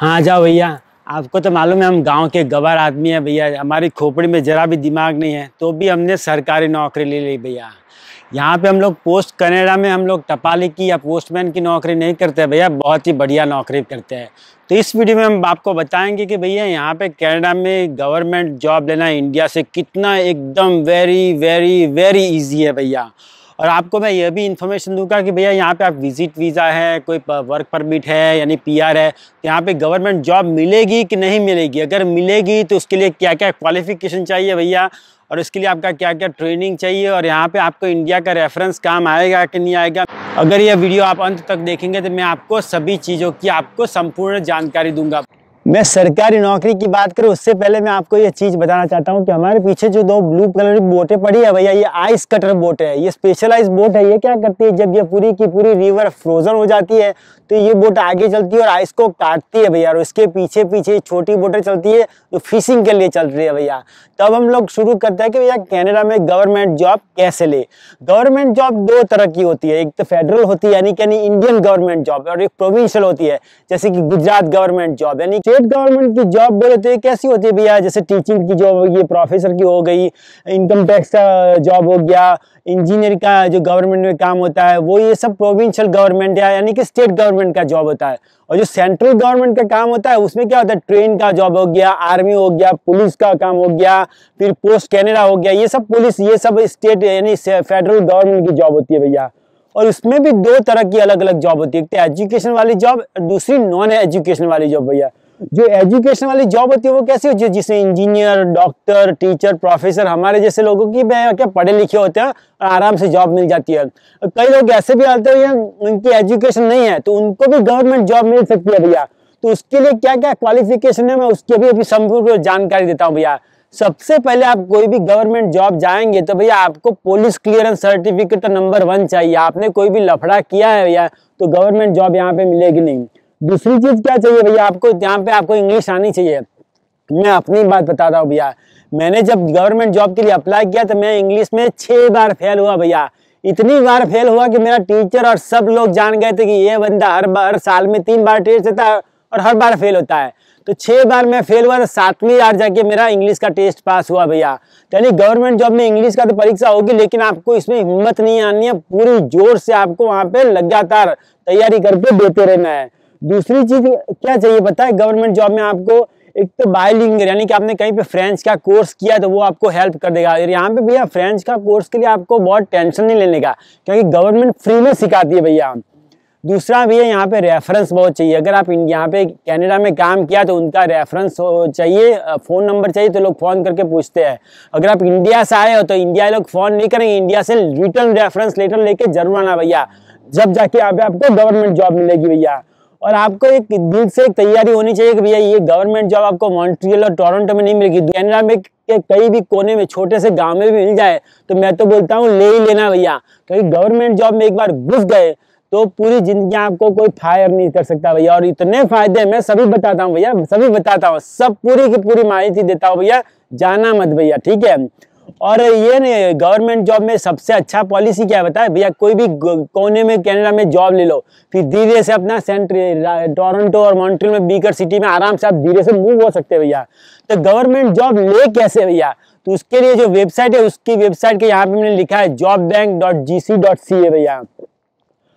हाँ जाओ भैया, आपको तो मालूम है हम गांव के गवार आदमी हैं भैया, हमारी खोपड़ी में जरा भी दिमाग नहीं है, तो भी हमने सरकारी नौकरी ले ली भैया। यहाँ पे हम लोग पोस्ट कनाडा में हम लोग टपाली की या पोस्टमैन की नौकरी नहीं करते भैया, बहुत ही बढ़िया नौकरी करते हैं। तो इस वीडियो में हम आपको बताएंगे कि भैया यहाँ पे कनाडा में गवर्नमेंट जॉब लेना इंडिया से कितना एकदम वेरी वेरी वेरी ईजी है भैया। और आपको मैं ये भी इन्फॉर्मेशन दूंगा कि भैया यहाँ पे आप विजिट वीज़ा है, कोई वर्क परमिट है यानी पीआर है, तो यहाँ पे गवर्नमेंट जॉब मिलेगी कि नहीं मिलेगी, अगर मिलेगी तो उसके लिए क्या क्या क्वालिफिकेशन चाहिए भैया, और इसके लिए आपका क्या क्या ट्रेनिंग चाहिए, और यहाँ पे आपको इंडिया का रेफरेंस काम आएगा कि नहीं आएगा। अगर यह वीडियो आप अंत तक देखेंगे तो मैं आपको सभी चीज़ों की आपको संपूर्ण जानकारी दूंगा। मैं सरकारी नौकरी की बात करूं उससे पहले मैं आपको ये चीज़ बताना चाहता हूं कि हमारे पीछे जो दो ब्लू कलर की बोटें पड़ी है भैया, ये आइस कटर बोट है, ये स्पेशलाइज्ड बोट है। ये क्या करती है, जब ये पूरी की पूरी रिवर फ्रोजन हो जाती है तो ये बोट आगे चलती है और आइस को काटती है भैया, और उसके पीछे पीछे छोटी बोटें चलती है जो फिशिंग के लिए चल रही है भैया। तब हम लोग शुरू करते हैं कि भैया कनाडा में गवर्नमेंट जॉब कैसे ले। गवर्नमेंट जॉब दो तरह की होती है, एक तो फेडरल होती है यानी इंडियन गवर्नमेंट जॉब, और एक प्रोविंशियल होती है जैसे कि गुजरात गवर्नमेंट जॉब यानी गवर्नमेंट की जॉब बोले तो कैसी होती है भैया, जैसे टीचिंग की जॉब ये प्रोफेसर की हो गई, इनकम टैक्स का जॉब हो गया, इंजीनियर का जो गवर्नमेंट में काम होता है वो, ये सब प्रोविंशियल गवर्नमेंट है यानी कि स्टेट गवर्नमेंट का जॉब होता है। और जो सेंट्रल गवर्नमेंट का काम होता है उसमें क्या होता है, ट्रेन का जॉब हो गया, आर्मी हो गया, पुलिस का काम हो गया, फिर पोस्ट कनाडा हो गया, ये सब पुलिस, ये सब स्टेट यानी फेडरल गवर्नमेंट की जॉब होती है भैया। और उसमें भी दो तरह की अलग अलग जॉब होती है, एक एजुकेशन वाली जॉब, दूसरी नॉन एजुकेशन वाली जॉब भैया। जो एजुकेशन वाली जॉब होती है वो कैसी होती है, जिसमें इंजीनियर, डॉक्टर, टीचर, प्रोफेसर हमारे जैसे लोगों की क्या पढ़े लिखे होते हैं और आराम से जॉब मिल जाती है। कई लोग ऐसे भी आते हैं उनकी एजुकेशन नहीं है तो उनको भी गवर्नमेंट जॉब मिल सकती है भैया। तो उसके लिए क्या क्या क्वालिफिकेशन है मैं उसकी अभी संपूर्ण जानकारी देता हूँ भैया। सबसे पहले आप कोई भी गवर्नमेंट जॉब जाएंगे तो भैया आपको पुलिस क्लियरेंस सर्टिफिकेट तो नंबर 1 चाहिए, आपने कोई भी लफड़ा किया है भैया तो गवर्नमेंट जॉब यहाँ पे मिलेगी नहीं। दूसरी चीज क्या चाहिए भैया, आपको यहाँ पे आपको इंग्लिश आनी चाहिए। मैं अपनी बात बता रहा हूँ भैया, मैंने जब गवर्नमेंट जॉब के लिए अप्लाई किया तो मैं इंग्लिश में 6 बार फेल हुआ भैया। इतनी बार फेल हुआ कि मेरा टीचर और सब लोग जान गए थे कि ये बंदा हर साल में 3 बार टेस्ट देता है और हर बार फेल होता है। तो 6 बार मैं फेल हुआ, 7वीं बार जाके मेरा इंग्लिश का टेस्ट पास हुआ भैया। यानी गवर्नमेंट जॉब में इंग्लिश का तो परीक्षा होगी लेकिन आपको इसमें हिम्मत नहीं आनी है, पूरी जोर से आपको वहाँ पे लगातार तैयारी करके देते रहना है। दूसरी चीज क्या चाहिए पता है, गवर्नमेंट जॉब में आपको एक तो बाइलिंगुअल यानी कि आपने कहीं पे फ्रेंच का कोर्स किया तो वो आपको हेल्प कर देगा। और यहाँ पे भैया फ्रेंच का कोर्स के लिए आपको बहुत टेंशन नहीं लेने का, क्योंकि गवर्नमेंट फ्री में सिखाती है भैया। दूसरा भैया यहाँ पे रेफरेंस बहुत चाहिए, अगर आप यहाँ पे कनाडा में काम किया तो उनका रेफरेंस चाहिए, फ़ोन नंबर चाहिए, तो लोग फ़ोन करके पूछते हैं। अगर आप इंडिया से आए हो तो इंडिया लोग फ़ोन नहीं करेंगे, इंडिया से रिटर्न रेफरेंस लेटर लेके जरूर आना भैया, जब जाके यहाँ पे आपको गवर्नमेंट जॉब मिलेगी भैया। और आपको एक दिल से एक तैयारी होनी चाहिए कि भैया ये गवर्नमेंट जॉब आपको मॉन्ट्रियल और टोरंटो में नहीं मिलेगी, कनाडा में के कई भी कोने में छोटे से गांव में भी मिल जाए तो मैं तो बोलता हूँ ले ही लेना भैया, क्योंकि गवर्नमेंट जॉब में एक बार घुस गए तो पूरी जिंदगी आपको कोई फायर नहीं कर सकता भैया। और इतने फायदे मैं सभी बताता हूँ भैया, सभी बताता हूँ, सब पूरी की पूरी माहिती देता हूँ भैया, जाना मत भैया, ठीक है। और ये नहीं, गवर्नमेंट जॉब में सबसे अच्छा पॉलिसी क्या बताए भैया, कोई भी कोने में कनाडा में जॉब ले लो, फिर धीरे से अपना टोरंटो और मॉन्ट्रियल में बीकर सिटी में आराम से आप धीरे से मूव हो सकते हैं भैया। तो गवर्नमेंट जॉब ले कैसे भैया, तो उसके लिए जो वेबसाइट है उसकी वेबसाइट के यहाँ पे मैंने लिखा है jobbank.gc.ca है भैया,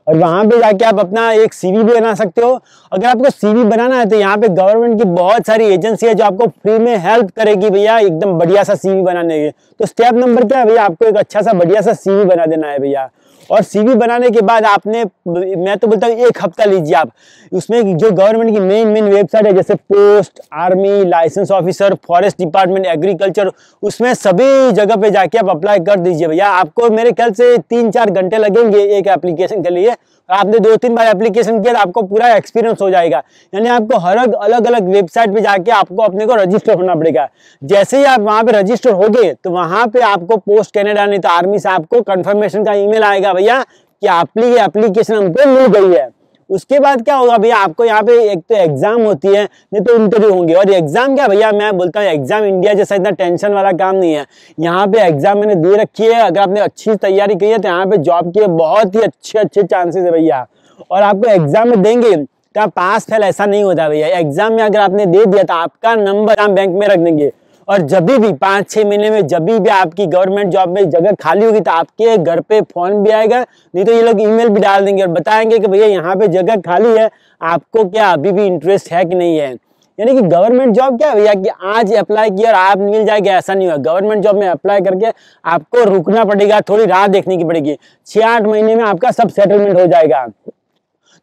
और वहाँ पे जाके आप अपना एक CV भी बना सकते हो। अगर आपको CV बनाना है तो यहाँ पे गवर्नमेंट की बहुत सारी एजेंसी है जो आपको फ्री में हेल्प करेगी भैया, एकदम बढ़िया सा CV बनाने के। तो स्टेप नंबर क्या है भैया, आपको एक अच्छा सा बढ़िया सा CV बना देना है भैया। और CV बनाने के बाद आपने, मैं तो बोलता हूँ 1 हफ्ता लीजिए आप, उसमें जो गवर्नमेंट की मेन वेबसाइट है जैसे post, army, licence officer, forest department, agriculture, उसमें सभी जगह पे जाके आप अप्लाई कर दीजिए भैया। आपको मेरे ख्याल से 3-4 घंटे लगेंगे एक एप्लीकेशन के लिए, आपने 2-3 बार एप्लीकेशन किया तो आपको पूरा एक्सपीरियंस हो जाएगा। यानी आपको हर अलग वेबसाइट पे जाके आपको अपने को रजिस्टर होना पड़ेगा, जैसे ही आप वहाँ पे रजिस्टर हो गए तो वहाँ पे आपको पोस्ट कनाडा नहीं तो आर्मी से आपको कंफर्मेशन का ईमेल आएगा भैया कि आपकी एप्लीकेशन हमको मिल गई है। उसके बाद क्या होगा भैया, आपको यहाँ पे एक तो एग्जाम होती है नहीं तो इंटरव्यू होंगे। और एग्जाम क्या भैया, मैं बोलता हूँ एग्जाम इंडिया जैसा इतना टेंशन वाला काम नहीं है, यहाँ पे एग्जाम मैंने दे रखी है, अगर आपने अच्छी तैयारी की है तो यहाँ पे जॉब के बहुत ही अच्छे अच्छे चांसेस है भैया। और आपको एग्जाम में देंगे का पास फेल ऐसा नहीं होता भैया। एग्जाम में अगर आपने दे दिया तो आपका नंबर हम बैंक में रख देंगे और जब भी 5-6 महीने में जब भी आपकी गवर्नमेंट जॉब में जगह खाली होगी तो आपके घर पे फोन भी आएगा, नहीं तो ये लोग ईमेल भी डाल देंगे और बताएंगे कि भैया यहाँ पे जगह खाली है, आपको क्या अभी भी इंटरेस्ट है कि नहीं है। यानी कि गवर्नमेंट जॉब क्या भैया कि आज अप्लाई किया और आप मिल जाएगा ऐसा नहीं हुआ। गवर्नमेंट जॉब में अप्लाई करके आपको रुकना पड़ेगा, थोड़ी राह देखने की पड़ेगी, 6-8 महीने में आपका सब सेटलमेंट हो जाएगा।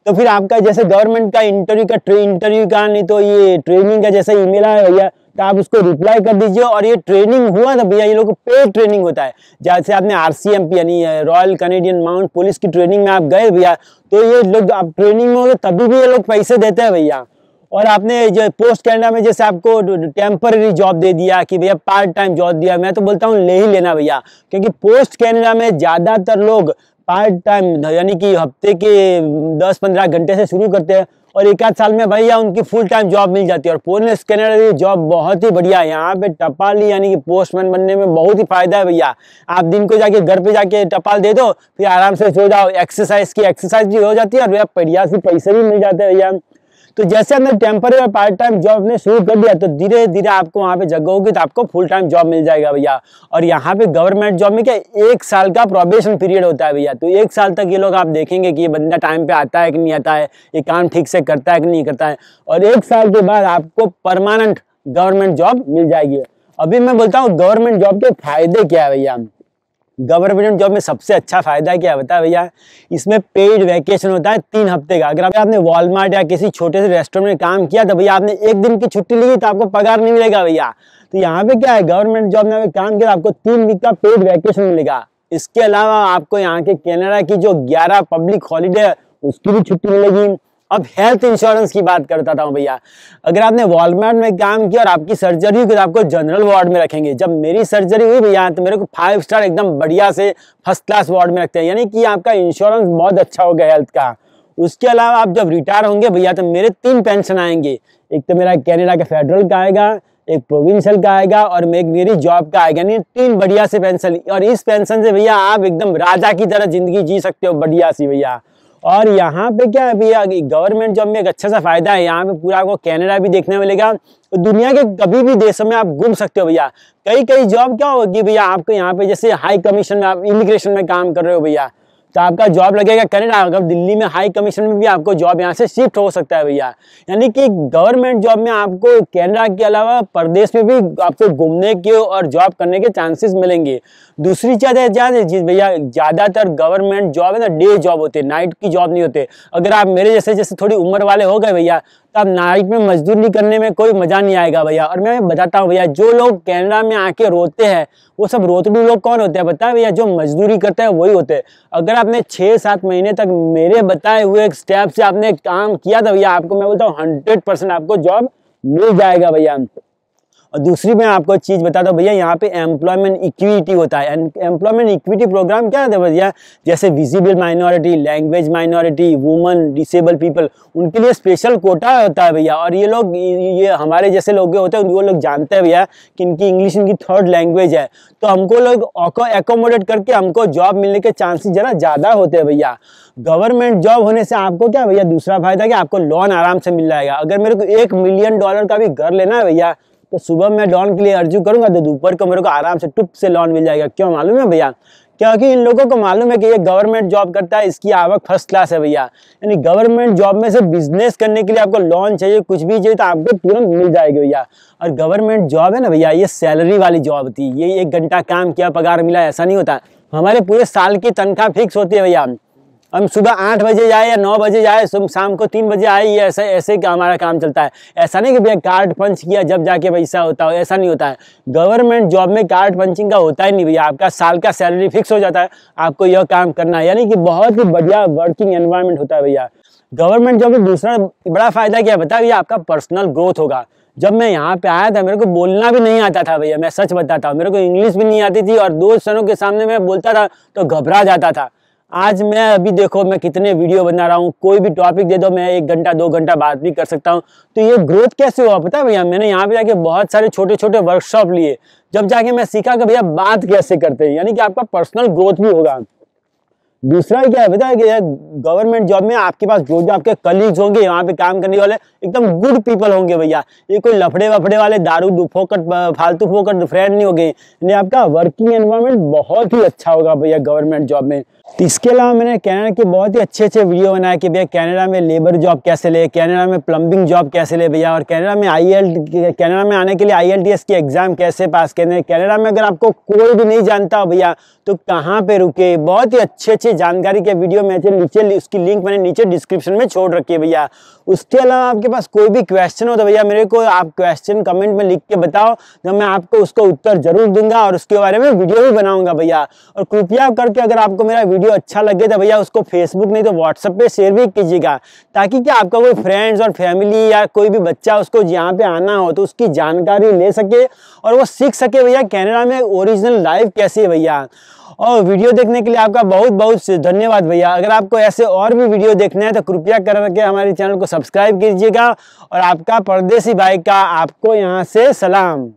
तो फिर आपका जैसे गवर्नमेंट का इंटरव्यू का नहीं तो ये ट्रेनिंग का जैसे ईमेल आया भैया तो आप उसको रिप्लाई कर दीजिए। और ये ट्रेनिंग हुआ ना भैया, ये लोग पेड ट्रेनिंग होता है, जैसे आपने RCMP यानी रॉयल कैनेडियन माउंट पुलिस की ट्रेनिंग में आप गए भैया तो ये लोग आप ट्रेनिंग में हो गए तभी भी ये लोग पैसे देते हैं भैया। और आपने जो पोस्ट कैनेडा में जैसे आपको टेम्पररी जॉब दे दिया कि भैया पार्ट टाइम जॉब दिया, मैं तो बोलता हूँ ले ही लेना भैया, क्योंकि पोस्ट कैनेडा में ज़्यादातर लोग पार्ट टाइम यानी कि हफ्ते के 10-15 घंटे से शुरू करते हैं और 1-8 साल में भैया उनकी फुल टाइम जॉब मिल जाती है। और पोस्ट कैनेडा जॉब बहुत ही बढ़िया है, यहाँ पे टपाली यानी कि पोस्टमैन बनने में बहुत ही फायदा है भैया। आप दिन को जाके घर पे जाके टपाल दे दो, फिर आराम से सो जाओ, एक्सरसाइज भी हो जाती है और भैया बढ़िया से पैसे भी मिल जाते हैं भैया। तो जैसे हमने टेम्पररी और पार्ट टाइम जॉब ने शुरू कर दिया तो धीरे धीरे आपको वहाँ पे जगह होगी तो आपको फुल टाइम जॉब मिल जाएगा भैया। और यहाँ पे गवर्नमेंट जॉब में क्या 1 साल का प्रोबेशन पीरियड होता है भैया, तो 1 साल तक ये लोग आप देखेंगे कि ये बंदा टाइम पे आता है कि नहीं आता है, ये काम ठीक से करता है कि नहीं करता है, और 1 साल के बाद आपको परमानेंट गवर्नमेंट जॉब मिल जाएगी। अभी मैं बोलता हूँ गवर्नमेंट जॉब के फायदे क्या है भैया। गवर्नमेंट जॉब में सबसे अच्छा फायदा क्या बताया भैया, इसमें पेड वैकेशन होता है 3 हफ्ते का। अगर आपने वॉलमार्ट या किसी छोटे से रेस्टोरेंट में काम किया तो भैया आपने 1 दिन की छुट्टी ली तो आपको पगार नहीं मिलेगा भैया। तो यहाँ पे क्या है गवर्नमेंट जॉब में काम किया आपको 3 वीक का पेड वैकेशन मिलेगा। इसके अलावा आपको यहाँ के कनाडा की जो 11 पब्लिक हॉलीडे है उसकी भी छुट्टी मिलेगी। अब हेल्थ इंश्योरेंस की बात करता था भैया, अगर आपने वॉलमार्ट में काम किया और आपकी सर्जरी हुई तो आपको जनरल वार्ड में रखेंगे। जब मेरी सर्जरी हुई भैया तो मेरे को 5 स्टार एकदम बढ़िया से फर्स्ट क्लास वार्ड में रखते हैं, यानी कि आपका इंश्योरेंस बहुत अच्छा हो गया हेल्थ का। उसके अलावा आप जब रिटायर होंगे भैया तो मेरे 3 पेंशन आएंगे, एक तो मेरा कैनेडा का फेडरल का आएगा, एक प्रोविंशियल का आएगा और मेरी जॉब का आएगा, यानी 3 बढ़िया से पेंशन। और इस पेंशन से भैया आप एकदम राजा की तरह जिंदगी जी सकते हो बढ़िया सी भैया। और यहाँ पे क्या है भैया गवर्नमेंट जॉब में एक अच्छा सा फायदा है, यहाँ पे पूरा आपको कनाडा भी देखने मिलेगा, दुनिया के कभी भी देशों में आप घूम सकते हो भैया। कई जॉब क्या होगी भैया आपको यहाँ पे, जैसे हाई कमीशन में आप इमिग्रेशन में काम कर रहे हो भैया तो आपका जॉब लगेगा कनाडा, अगर दिल्ली में हाई कमीशन में भी आपको जॉब यहाँ से शिफ्ट हो सकता है भैया। यानी कि गवर्नमेंट जॉब में आपको कनाडा के अलावा प्रदेश में भी आपको घूमने के और जॉब करने के चांसेस मिलेंगे। दूसरी चीज भैया ज़्यादातर गवर्नमेंट जॉब है ना डे जॉब होते, नाइट की जॉब नहीं होते। अगर आप मेरे जैसे थोड़ी उम्र वाले हो गए भैया तो आप नाइट में मजदूरी करने में कोई मज़ा नहीं आएगा भैया। और मैं बताता हूँ भैया जो लोग कनाडा में आके रोते हैं वो सब रोतड़ू लोग कौन होते हैं बताएं भैया, जो मजदूरी करते हैं वही होते हैं। अगर आपने 6-7 महीने तक मेरे बताए हुए स्टेप से आपने काम किया तो भैया आपको मैं बोलता हूँ 100% आपको जॉब मिल जाएगा भैया। और दूसरी मैं आपको चीज़ बता दूँ भैया, यहाँ पे एम्प्लॉयमेंट इक्विटी होता है। एम्प्लॉयमेंट इक्विटी प्रोग्राम क्या है भैया, जैसे visible minority, language minority, woman, disable people, उनके लिए स्पेशल कोटा होता है भैया। और ये लोग ये हमारे जैसे लोग होते हैं वो लोग जानते हैं भैया कि इनकी इंग्लिश इनकी 3rd लैंग्वेज है, तो हमको लोग एकोमोडेट करके हमको जॉब मिलने के चांसेस ज़रा ज़्यादा होते हैं भैया। गवर्नमेंट जॉब होने से आपको क्या भैया दूसरा फायदा कि आपको लोन आराम से मिल जाएगा। अगर मेरे को $1 मिलियन का भी घर लेना है भैया तो सुबह मैं लोन के लिए अर्जी करूंगा तो दोपहर को मेरे को आराम से टुप से लोन मिल जाएगा। क्यों मालूम है भैया, क्योंकि इन लोगों को मालूम है कि ये गवर्नमेंट जॉब करता है, इसकी आवक फर्स्ट क्लास है भैया। यानी गवर्नमेंट जॉब में से बिजनेस करने के लिए आपको लोन चाहिए कुछ भी चाहिए तो आपको तुरंत मिल जाएगी भैया। और गवर्नमेंट जॉब है ना भैया ये सैलरी वाली जॉब होती है, ये 1 घंटा काम किया पगार मिला ऐसा नहीं होता, हमारे पूरे साल की तनख्वाह फिक्स होती है भैया। हम सुबह 8 बजे जाए या 9 बजे जाए शाम को 3 बजे आए, ये ऐसे हमारा काम चलता है। ऐसा नहीं कि भैया कार्ड पंच किया जब जाके पैसा होता हो, ऐसा नहीं होता है। गवर्नमेंट जॉब में कार्ड पंचिंग का होता ही नहीं भैया, आपका साल का सैलरी फिक्स हो जाता है, आपको यह काम करना है, यानी कि बहुत ही बढ़िया वर्किंग एनवायरमेंट होता है भैया। गवर्नमेंट जॉब में दूसरा बड़ा फायदा क्या बता भैया, आपका पर्सनल ग्रोथ होगा। जब मैं यहाँ पे आया था मेरे को बोलना भी नहीं आता था भैया, मैं सच बताता हूँ, मेरे को इंग्लिश भी नहीं आती थी और दोस्तों के सामने मैं बोलता था तो घबरा जाता था। आज मैं अभी देखो मैं कितने वीडियो बना रहा हूँ, कोई भी टॉपिक दे दो मैं 1-2 घंटा बात भी कर सकता हूँ। तो ये ग्रोथ कैसे हुआ पता है भैया, मैंने यहाँ पे जाके बहुत सारे छोटे छोटे वर्कशॉप लिए, जब जाके मैं सीखा कि भैया बात कैसे करते हैं, यानी कि आपका पर्सनल ग्रोथ भी होगा। दूसरा क्या है पता है कि गवर्नमेंट जॉब में आपके पास जो जो आपके कलीग्स होंगे वहाँ पे काम करने वाले एकदम गुड पीपल होंगे भैया, ये कोई लफड़े वफड़े वाले दारू फोकट फालतू फोकट फ्रेंड नहीं होंगे, यानी आपका वर्किंग एनवायरनमेंट बहुत ही अच्छा होगा भैया गवर्नमेंट जॉब में। तो इसके अलावा मैंने कनाडा के बहुत ही अच्छे अच्छे वीडियो बनाए कि भैया कनाडा में लेबर जॉब कैसे ले, कनाडा में प्लम्बिंग जॉब कैसे ले भैया, और कनाडा में आने के लिए IELTS की एग्ज़ाम कैसे पास करने, कनाडा में अगर आपको कोई भी नहीं जानता हो भैया तो कहाँ पे रुके, बहुत ही अच्छे अच्छे जानकारी के वीडियो मैंने नीचे उसकी लिंक मैंने नीचे डिस्क्रिप्शन में छोड़ रखी है भैया। उसके अलावा आपके पास कोई भी क्वेश्चन हो तो भैया मेरे को आप क्वेश्चन कमेंट में लिख के बताओ तो मैं आपको उसका उत्तर जरूर दूंगा और उसके बारे में वीडियो भी बनाऊँगा भैया। और कृपया करके अगर आपको मेरा वीडियो अच्छा लगे तो भैया उसको फेसबुक नहीं तो व्हाट्सएप पे शेयर भी कीजिएगा, ताकि क्या आपका कोई फ्रेंड्स और फैमिली या कोई भी बच्चा उसको यहाँ पे आना हो तो उसकी जानकारी ले सके और वो सीख सके भैया कनाडा में ओरिजिनल लाइफ कैसी है भैया। और वीडियो देखने के लिए आपका बहुत बहुत धन्यवाद भैया। अगर आपको ऐसे और भी वीडियो देखने हैं तो कृपया करके हमारे चैनल को सब्सक्राइब कीजिएगा। और आपका परदेसी भाई का आपको यहाँ से सलाम।